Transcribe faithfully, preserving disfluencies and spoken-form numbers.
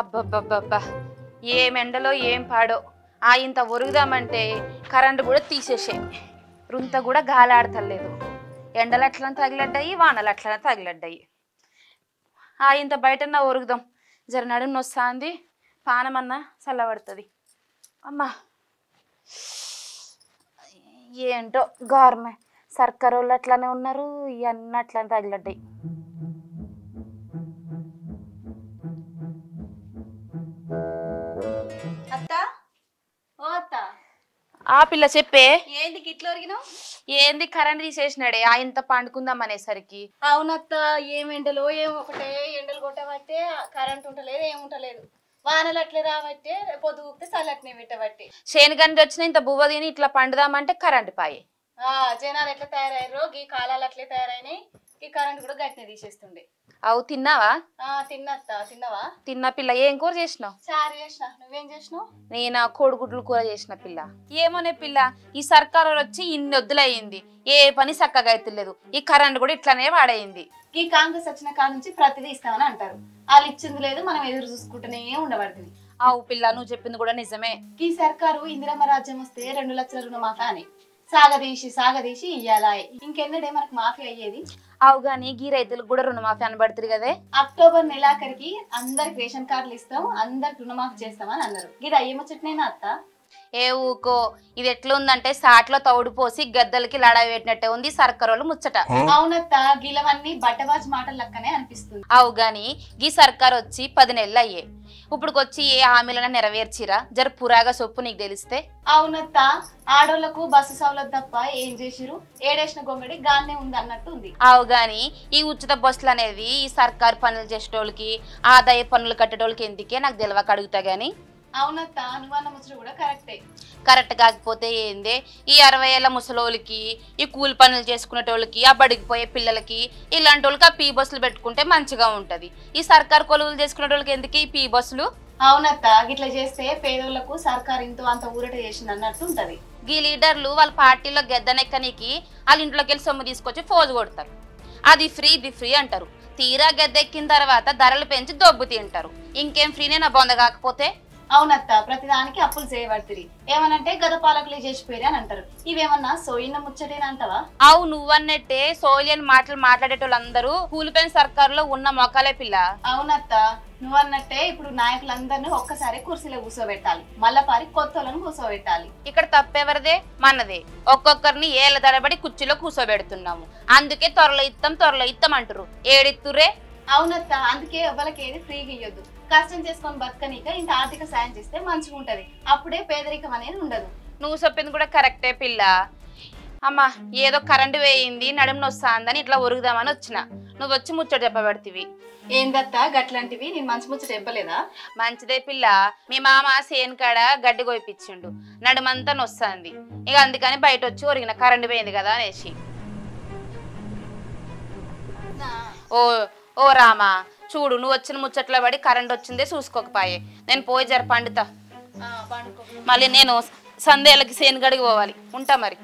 అబ్బబ్బబ్బా ఏం ఎండలో ఏం పాడో ఆ ఇంత ఒరుగుదామంటే కరెంట్ కూడా తీసేసే రుంత కూడా గాలాడతలేదు ఎండలు అట్లా తగిలడ్డాయి వానలు అట్లా తగిలడ్డాయి ఆ ఇంత బయటన ఒరుగుదాం జర నడుం నొస్తాంది పానమన్న చల్లబడతది అమ్మా ఏంటో గవర్నమెంట్ సర్కారోళ్ళు అట్లానే ఉన్నారు ఇయన్న అట్లా తగిలడ్డాయి आ पिल्ल चेप्पे కరెంట్ తీసేసినాడే ఆ ఇంత పండుకుందాం అనేసరికి అవునత్తా ఏం ఎండలో ఏం ఒకటే ఎండలు కొట్టబట్టే కరెంట్ ఉంటలేదు ఏం ఉంటలేదు వానలు అట్లా రావట్టే పొదువుకి సలట్నే పెట్టబట్టే శేనగండి వచ్చిన ఇంత బువ్వ దీని ఇట్లా పండుదామంటే కరెంట్ పాయే ఆ జనాలు ఎట్లా తయారయ్యారో ఈ కాలాలు అట్లా తయారైని ఈ కరెంట్ కూడా గట్టినే తీసేస్తుండే అవు తిన్నావా తిన్నావా తిన్నా పిల్ల ఏం కూర చేసినావు చారు చేసినా నువ్వేం చేసినావు నేను కోడిగుడ్లు కూర చేసిన పిల్ల ఏమోనే పిల్ల ఈ సర్కారు వచ్చి ఇన్ని వద్దులయ్యింది ఏ పని చక్కగా అయితలేదు ఈ కరెంట్ కూడా ఇట్లానే వాడైంది ఈ కాంగ్రెస్ వచ్చిన కాడ నుంచి ప్రతిదీ ఇస్తామని అంటారు వాళ్ళు ఇచ్చింది లేదు మనం ఎదురు చూసుకుంటూనే ఉండబడుతుంది ఆవు పిల్ల నువ్వు చెప్పింది కూడా నిజమే ఈ సర్కారు ఇందిరమ్మ రాజ్యం వస్తే రెండు లక్షల రుణమాఫీ అని సాగదీసి సాగదీసి ఇయ్యాలా ఇంకెన్నడే మనకు మాఫీ అయ్యేది అవుగాని గీ రైతులకు కూడా రుణమాఫీ అనబడుతుంది కదే అక్టోబర్ నెలాఖరికి అందరికి రేషన్ కార్డులు ఇస్తాం అందరికి రుణమాఫీ చేస్తామని అన్నారు గీడ ఏమో చెట్నైనా అత్త ఏ ఊకో ఇది ఎట్లుందంటే సాట్లో తౌడు పోసి గద్దలకి లడాయి పెట్టినట్టే ఉంది సర్కారోళ్ళు ముచ్చట అవునత్త గీలవన్నీ బట్టబాజ్ మాటల లెక్కనే అనిపిస్తుంది అవుగాని గీ సర్కారు వచ్చి పది నెలలు అయ్యే ఇప్పుడుకొచ్చి ఏ హామీలను నెరవేర్చిరా జర పురాగా సొప్పు నీకు తెలిస్తే అవునత్త ఆడోళ్లకు బస్సు సౌలభ్యం తప్ప ఏం చేసిరు ఏడేసిన గొంగడి గానే ఉంది అన్నట్టు ఉంది అవుగాని ఈ ఉచిత బస్సులు అనేవి ఈ సర్కారు పనులు చేసేటోళ్ళకి ఆదాయ పన్నులు కట్టేటోళ్ళకి ఎందుకే నాకు తెలియక అడుగుతా గాని అవునత్తా అనుమాన ముసలు కూడా కరెక్టే కరెక్ట్ కాకపోతే ఏందే ఈ అరవై ఏళ్ళ ముసలోళ్ళకి ఈ కూలి పనులు చేసుకునేటోళ్ళకి ఆ బడికిపోయే పిల్లలకి ఇలాంటి వాళ్ళకి ఆ పీ బస్సులు పెట్టుకుంటే మంచిగా ఉంటది ఈ సర్కారు కొలువులు చేసుకునేటోళ్ళకి ఎందుకు ఈ పీ బస్సులు అవునత్తా ఇట్లా చేస్తే పేదోళ్లకు సర్కారు ఇంతో అంత ఊరట చేసింది అన్నట్టు ఉంటది ఈ లీడర్లు వాళ్ళ పార్టీలో గెద్దనెక్కనికి వాళ్ళ ఇంట్లోకి వెళ్ళి సొమ్ము తీసుకొచ్చి ఫోజు కొడతారు అది ఫ్రీ ఇది ఫ్రీ అంటారు తీరా గెద్దెక్కిన తర్వాత ధరలు పెంచి దొబ్బు తింటారు ఇంకేం ఫ్రీనే నా బొంద కాకపోతే అవునత్త ప్రతిదానికి అప్పులు చేయబడుతుంది ఏమనంటే గత పాలకులే చేసిపోయారు అని అంటారు ఇవేమన్నా సోయిన ముచ్చటేనంటావా అవు నువ్వన్నట్టే సోయిలేని మాటలు మాట్లాడేటోళ్ళందరూ కూలిపోయిన సర్కారులో ఉన్న మొక్కలే పిల్ల అవునత్త నువ్వన్నట్టే ఇప్పుడు నాయకులందరినీ ఒక్కసారి కుర్చీలో కూర్చోబెట్టాలి మళ్ళా పారి కొత్త వాళ్ళని కూర్చోబెట్టాలి ఇక్కడ తప్పెవరిదే మనదే ఒక్కొక్కరిని ఏళ్ళ తరబడి కుర్చీలో కూర్చోబెడుతున్నాము అందుకే త్వరలో ఇత్తం త్వరలో ఇత్తం అంటారు ఏడిత్తురే అవునత్త అందుకే ఎవరికి ఏది ఫ్రీగా ఇవ్వద్దు కష్టం చేసుకొని బతకనీక ఇంత ఆర్థిక సాయం చేస్తే మంచిగా ఉంటది అప్పుడే పేదరికం అనేది ఉండదు నువ్వు చెప్పింది కూడా కరెక్టే పిల్ల అమ్మా ఏదో కరెంటు వేయింది నడుము నొస్తాందని ఇట్లా ఒరుగుదామని వచ్చిన నువ్వు వచ్చి ముచ్చట చెప్పబడితివి ఏందత్తా గట్లాంటివి నేను మంచి ముచ్చట చెప్పలేదా మంచిదే పిల్ల మీ మామ సేను కాడ గడ్డి కోయిపించిండు నడుమంతా నొస్తాంది ఇక అందుకని బయట వచ్చి ఒరిగిన కరెంటు పోయింది కదా అనేసి ఓ ఓ రామా చూడు నువ్వు వచ్చిన ముచ్చట్లో పడి కరెంట్ వచ్చిందే చూసుకోకపోయే నేను పోయి జర పండుతా మళ్ళీ నేను సందేలకి సేనుగడికి పోవాలి ఉంటా మరి.